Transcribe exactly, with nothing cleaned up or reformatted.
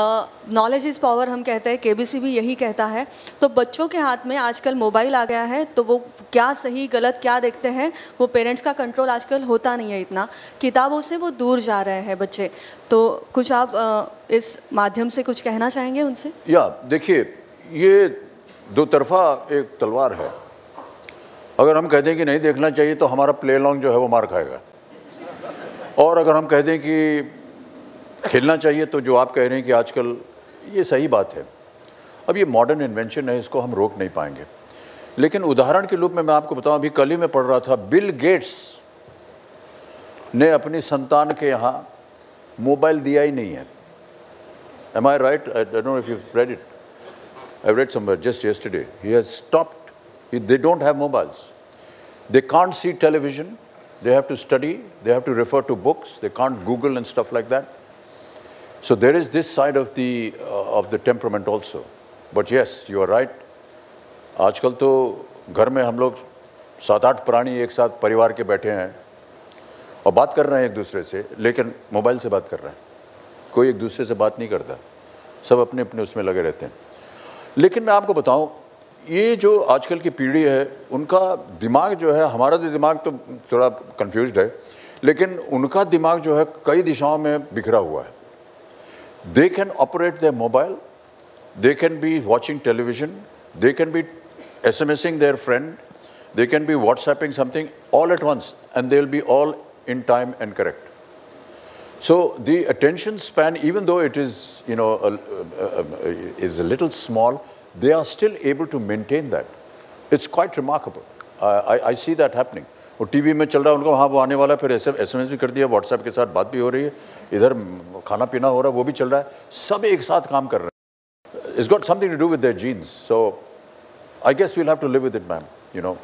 Knowledge is power हम कहते हैं, केबीसी भी यही कहता है। तो बच्चों के हाथ में आजकल मोबाइल आ गया है, तो वो क्या सही गलत क्या देखते हैं, वो पेरेंट्स का कंट्रोल आजकल होता नहीं है इतना, किताबों से वो दूर जा रहे हैं बच्चे। तो कुछ आप uh, इस माध्यम से कुछ कहना चाहेंगे उनसे? या देखिए, ये दो तरफा एक तलवार है। अगर हम कह दें कि नहीं देखना चाहिए तो हमारा प्ले लॉन्ग जो है वो मार खाएगा, और अगर हम कह दें कि खेलना चाहिए तो जो आप कह रहे हैं कि आजकल, ये सही बात है। अब ये मॉडर्न इन्वेंशन है, इसको हम रोक नहीं पाएंगे। लेकिन उदाहरण के रूप में मैं आपको बताऊं, अभी कल ही मैं पढ़ रहा था, बिल गेट्स ने अपनी संतान के यहाँ मोबाइल दिया ही नहीं है। Am I right? I don't know if you read it, I read somewhere just yesterday, he has stopped, they don't have mobiles, they can't see television, they have to study, they have to refer to books, they can't Google and stuff like that. So there is this side of the uh, of the temperament also. But yes, you are right. आजकल तो घर में हम लोग सात आठ प्राणी एक साथ परिवार के बैठे हैं और बात कर रहे हैं एक दूसरे से, लेकिन मोबाइल से बात कर रहे हैं, कोई एक दूसरे से बात नहीं करता, सब अपने अपने उसमें लगे रहते हैं। लेकिन मैं आपको बताऊँ, ये जो आजकल की पीढ़ी है, उनका दिमाग जो है, हमारा तो दिमाग तो थोड़ा कंफ्यूज्ड है, लेकिन उनका दिमाग जो है कई दिशाओं में बिखरा हुआ है। They can operate their mobile, they can be watching television, they can be SMSing their friend, they can be WhatsApping something all at once, and they will be all in time and correct. So the attention span, even though it is you know is a little small, they are still able to maintain that. It's quite remarkable. I, I, I see that happening. वो TV में चल रहा है उनको, हाँ वो आने वाला है, फिर एस एम एस भी कर दिया, व्हाट्सएप के साथ बात भी हो रही है, इधर खाना पीना हो रहा है वो भी चल रहा है, सब एक साथ काम कर रहे हैं। It's got something to do with their genes. So I guess we'll have to live with it, ma'am, you know.